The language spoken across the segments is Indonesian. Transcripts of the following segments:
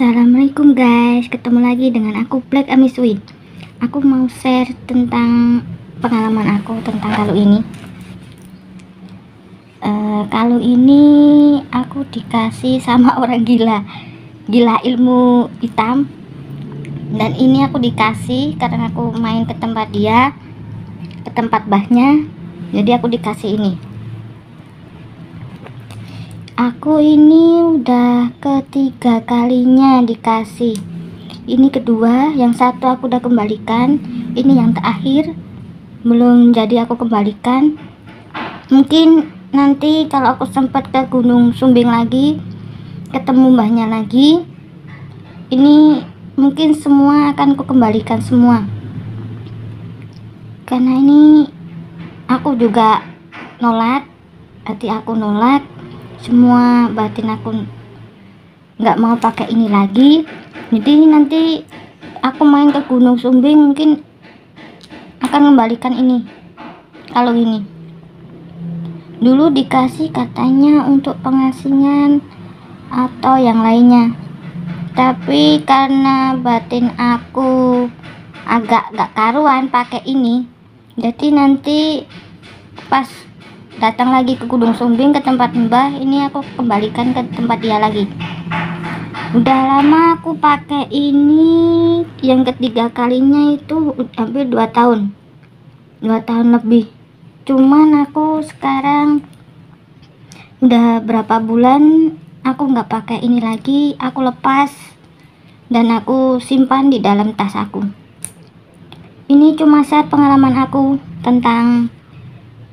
Assalamualaikum guys, ketemu lagi dengan aku Black AmiSui. Aku mau share tentang pengalaman aku tentang kalung ini. Kalung ini aku dikasih sama orang gila ilmu hitam, dan ini aku dikasih karena aku main ke tempat dia, ke tempat bahnya. Jadi aku dikasih ini. Aku ini udah ketiga kalinya dikasih. Ini kedua, yang satu aku udah kembalikan. Ini yang terakhir belum jadi aku kembalikan. Mungkin nanti kalau aku sempat ke Gunung Sumbing lagi, ketemu mbahnya lagi, ini mungkin semua akan aku kembalikan semua. Karena ini aku juga nolak, hati aku nolak, semua batin aku nggak mau pakai ini lagi. Jadi nanti aku main ke Gunung Sumbing mungkin akan mengembalikan ini. Kalau ini dulu dikasih katanya untuk pengasingan atau yang lainnya, tapi karena batin aku agak nggak karuan pakai ini, jadi nanti pas datang lagi ke Gunung Sumbing, ke tempat mbah, ini aku kembalikan ke tempat dia lagi. Udah lama aku pakai ini, yang ketiga kalinya itu hampir 2 tahun lebih. Cuman aku sekarang udah berapa bulan aku nggak pakai ini lagi, aku lepas dan aku simpan di dalam tas aku. Ini cuma share pengalaman aku tentang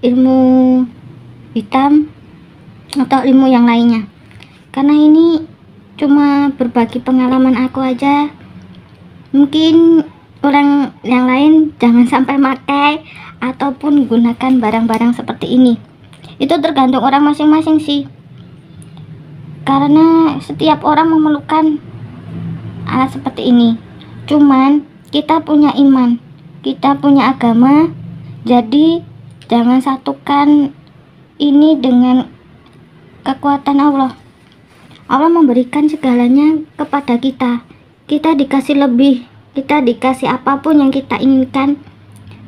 ilmu hitam atau ilmu yang lainnya, karena ini cuma berbagi pengalaman aku aja. Mungkin orang yang lain jangan sampai pakai ataupun gunakan barang-barang seperti ini. Itu tergantung orang masing-masing sih, karena setiap orang memerlukan alat seperti ini. Cuman kita punya iman, kita punya agama, jadi jangan satukan ini dengan kekuatan Allah. Allah memberikan segalanya kepada kita. Kita dikasih lebih, kita dikasih apapun yang kita inginkan.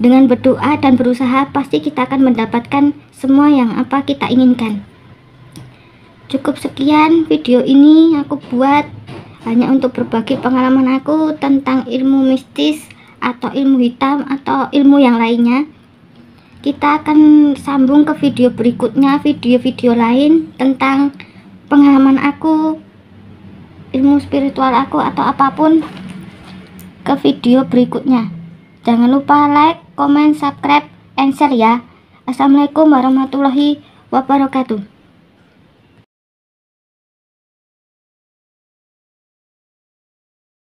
Dengan berdoa dan berusaha pasti kita akan mendapatkan semua yang apa kita inginkan. Cukup sekian video ini aku buat hanya untuk berbagi pengalaman aku tentang ilmu mistis atau ilmu hitam atau ilmu yang lainnya. Kita akan sambung ke video berikutnya, video-video lain tentang pengalaman aku, ilmu spiritual aku atau apapun, ke video berikutnya. Jangan lupa like, comment, subscribe, and share ya. Assalamualaikum warahmatullahi wabarakatuh.